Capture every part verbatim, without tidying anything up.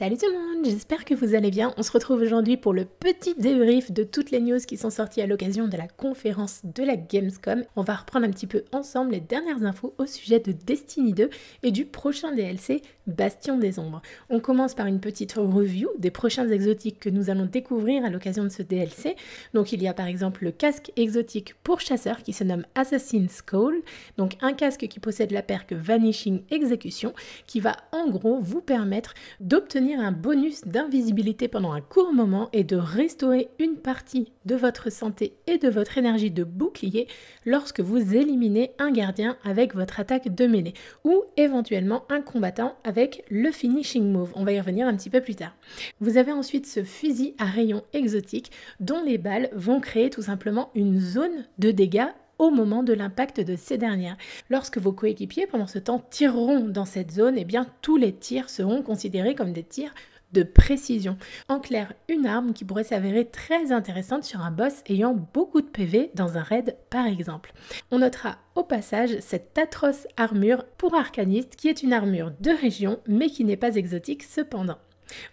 Salut tout le monde, j'espère que vous allez bien. On se retrouve aujourd'hui pour le petit débrief de toutes les news qui sont sorties à l'occasion de la conférence de la Gamescom. On va reprendre un petit peu ensemble les dernières infos au sujet de Destiny deux et du prochain D L C Bastion des Ombres. On commence par une petite review des prochains exotiques que nous allons découvrir à l'occasion de ce D L C. Donc il y a par exemple le casque exotique pour chasseurs qui se nomme Assassin's Call, donc un casque qui possède la perque Vanishing Execution qui va en gros vous permettre d'obtenir un bonus d'invisibilité pendant un court moment et de restaurer une partie de votre santé et de votre énergie de bouclier lorsque vous éliminez un gardien avec votre attaque de mêlée ou éventuellement un combattant avec le Finishing Moove. On va y revenir un petit peu plus tard. Vous avez ensuite ce fusil à rayon exotique dont les balles vont créer tout simplement une zone de dégâts au moment de l'impact de ces dernières. Lorsque vos coéquipiers pendant ce temps tireront dans cette zone, eh bien tous les tirs seront considérés comme des tirs de précision. En clair, une arme qui pourrait s'avérer très intéressante sur un boss ayant beaucoup de P V dans un raid par exemple. On notera au passage cette atroce armure pour arcaniste qui est une armure de région mais qui n'est pas exotique cependant.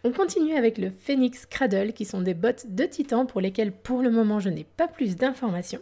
On continue avec le Phoenix Cradle qui sont des bottes de titan pour lesquelles pour le moment je n'ai pas plus d'informations.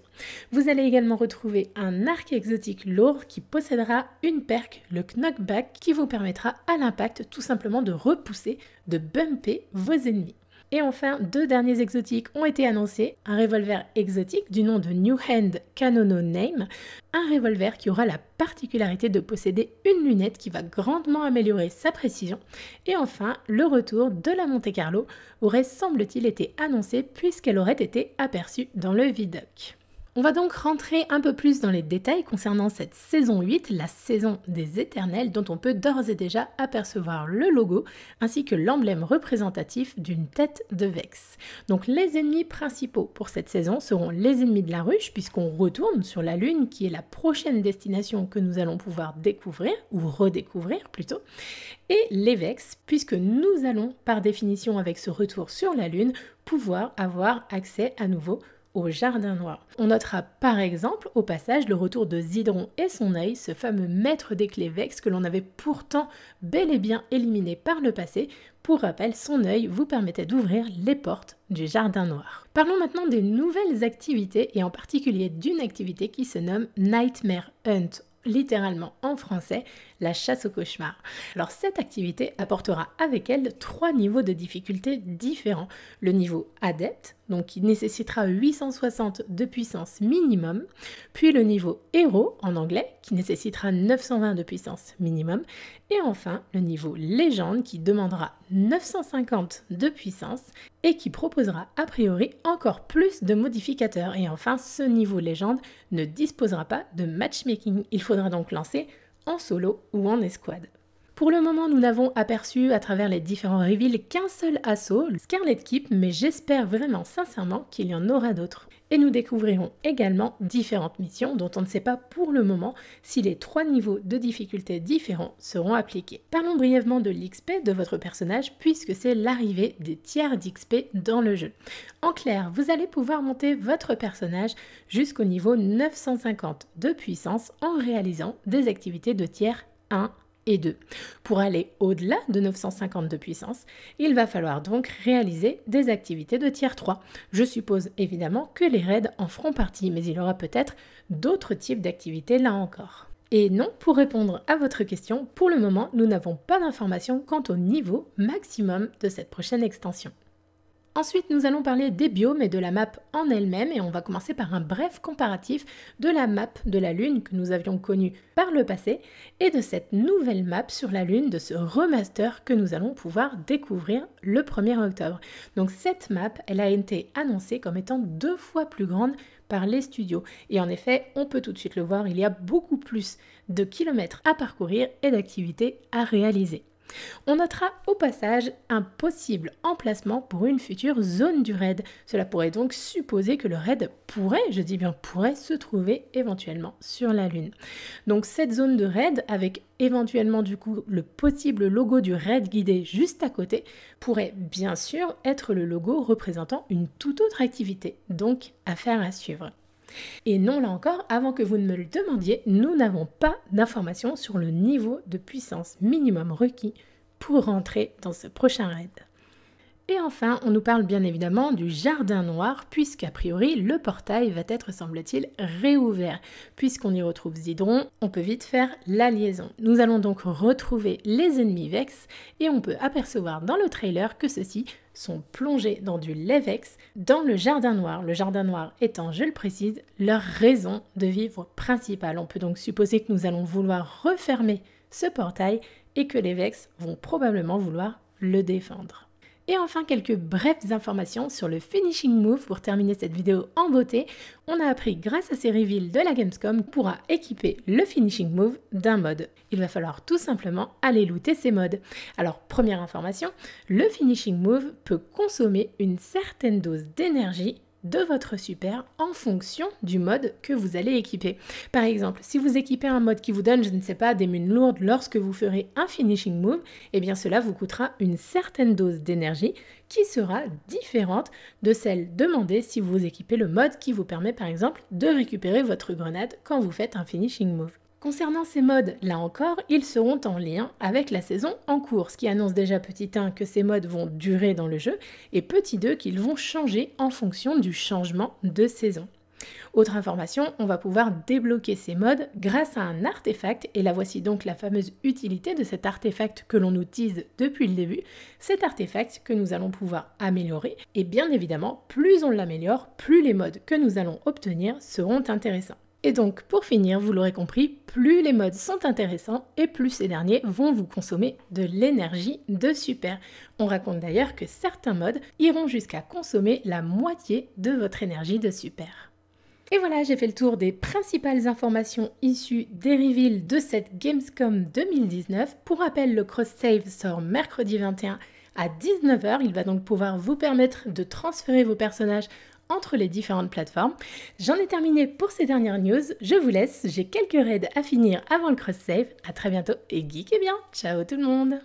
Vous allez également retrouver un arc exotique lourd qui possédera une perque, le Knockback, qui vous permettra à l'impact tout simplement de repousser, de bumper vos ennemis. Et enfin, deux derniers exotiques ont été annoncés, un revolver exotique du nom de New Hand Cano No Name, un revolver qui aura la particularité de posséder une lunette qui va grandement améliorer sa précision, et enfin, le retour de la Monte Carlo aurait semble-t-il été annoncé puisqu'elle aurait été aperçue dans le vidoc. On va donc rentrer un peu plus dans les détails concernant cette saison huit, la saison des éternels, dont on peut d'ores et déjà apercevoir le logo ainsi que l'emblème représentatif d'une tête de Vex. Donc les ennemis principaux pour cette saison seront les ennemis de la ruche puisqu'on retourne sur la Lune qui est la prochaine destination que nous allons pouvoir découvrir ou redécouvrir plutôt, et les Vex puisque nous allons par définition avec ce retour sur la Lune pouvoir avoir accès à nouveau au Jardin Noir. On notera par exemple au passage le retour de Zidron et son œil, ce fameux maître des clés Vex que l'on avait pourtant bel et bien éliminé par le passé. Pour rappel, son œil vous permettait d'ouvrir les portes du Jardin Noir. Parlons maintenant des nouvelles activités et en particulier d'une activité qui se nomme Nightmare Hunt, littéralement en français, la chasse au cauchemar. Alors cette activité apportera avec elle trois niveaux de difficulté différents. Le niveau adepte, donc qui nécessitera huit cent soixante de puissance minimum, puis le niveau héros en anglais, qui nécessitera neuf cent vingt de puissance minimum, et enfin le niveau légende qui demandera neuf cent cinquante de puissance et qui proposera a priori encore plus de modificateurs. Et enfin, ce niveau légende ne disposera pas de matchmaking, il faudra donc lancer en solo ou en escouade. Pour le moment, nous n'avons aperçu à travers les différents reveals qu'un seul assaut, le Scarlet Keep, mais j'espère vraiment sincèrement qu'il y en aura d'autres. Et nous découvrirons également différentes missions dont on ne sait pas pour le moment si les trois niveaux de difficulté différents seront appliqués. Parlons brièvement de l'X P de votre personnage puisque c'est l'arrivée des tiers d'X P dans le jeu. En clair, vous allez pouvoir monter votre personnage jusqu'au niveau neuf cent cinquante de puissance en réalisant des activités de tiers un et deux. Pour aller au-delà de neuf cent cinquante de puissance, il va falloir donc réaliser des activités de tiers trois. Je suppose évidemment que les raids en feront partie, mais il y aura peut-être d'autres types d'activités là encore. Et non, pour répondre à votre question, pour le moment, nous n'avons pas d'informations quant au niveau maximum de cette prochaine extension. Ensuite, nous allons parler des biomes et de la map en elle-même et on va commencer par un bref comparatif de la map de la Lune que nous avions connue par le passé et de cette nouvelle map sur la Lune, de ce remaster que nous allons pouvoir découvrir le premier octobre. Donc cette map, elle a été annoncée comme étant deux fois plus grande par les studios. Et en effet, on peut tout de suite le voir, il y a beaucoup plus de kilomètres à parcourir et d'activités à réaliser. On notera au passage un possible emplacement pour une future zone du raid. Cela pourrait donc supposer que le raid pourrait, je dis bien pourrait, se trouver éventuellement sur la Lune. Donc cette zone de raid, avec éventuellement du coup le possible logo du raid guidé juste à côté, pourrait bien sûr être le logo représentant une toute autre activité, donc affaire à suivre. Et non, là encore, avant que vous ne me le demandiez, nous n'avons pas d'informations sur le niveau de puissance minimum requis pour rentrer dans ce prochain raid. Et enfin, on nous parle bien évidemment du Jardin Noir, puisqu'a priori, le portail va être, semble-t-il, réouvert. Puisqu'on y retrouve Zidron, on peut vite faire la liaison. Nous allons donc retrouver les ennemis Vex, et on peut apercevoir dans le trailer que ceux-ci sont plongés dans du Lévex, dans le Jardin Noir. Le Jardin Noir étant, je le précise, leur raison de vivre principale. On peut donc supposer que nous allons vouloir refermer ce portail, et que les Vex vont probablement vouloir le défendre. Et enfin, quelques brèves informations sur le Finishing Moove pour terminer cette vidéo en beauté. On a appris grâce à ces reveals de la Gamescom qu'on pourra équiper le Finishing Moove d'un mode. Il va falloir tout simplement aller looter ces modes. Alors, première information, le Finishing Moove peut consommer une certaine dose d'énergie de votre super en fonction du mode que vous allez équiper. Par exemple, si vous équipez un mode qui vous donne, je ne sais pas, des mines lourdes lorsque vous ferez un finishing move, eh bien cela vous coûtera une certaine dose d'énergie qui sera différente de celle demandée si vous équipez le mode qui vous permet par exemple de récupérer votre grenade quand vous faites un finishing move. Concernant ces modes, là encore, ils seront en lien avec la saison en cours, ce qui annonce déjà petit un que ces modes vont durer dans le jeu, et petit deux qu'ils vont changer en fonction du changement de saison. Autre information, on va pouvoir débloquer ces modes grâce à un artefact, et là voici donc la fameuse utilité de cet artefact que l'on utilise depuis le début, cet artefact que nous allons pouvoir améliorer, et bien évidemment, plus on l'améliore, plus les modes que nous allons obtenir seront intéressants. Et donc, pour finir, vous l'aurez compris, plus les modes sont intéressants et plus ces derniers vont vous consommer de l'énergie de super. On raconte d'ailleurs que certains modes iront jusqu'à consommer la moitié de votre énergie de super. Et voilà, j'ai fait le tour des principales informations issues des reveals de cette Gamescom deux mille dix-neuf. Pour rappel, le cross-save sort mercredi vingt et un à dix-neuf heures. Il va donc pouvoir vous permettre de transférer vos personnages entre les différentes plateformes. J'en ai terminé pour ces dernières news, je vous laisse, j'ai quelques raids à finir avant le cross-save, à très bientôt et geekez bien, ciao tout le monde!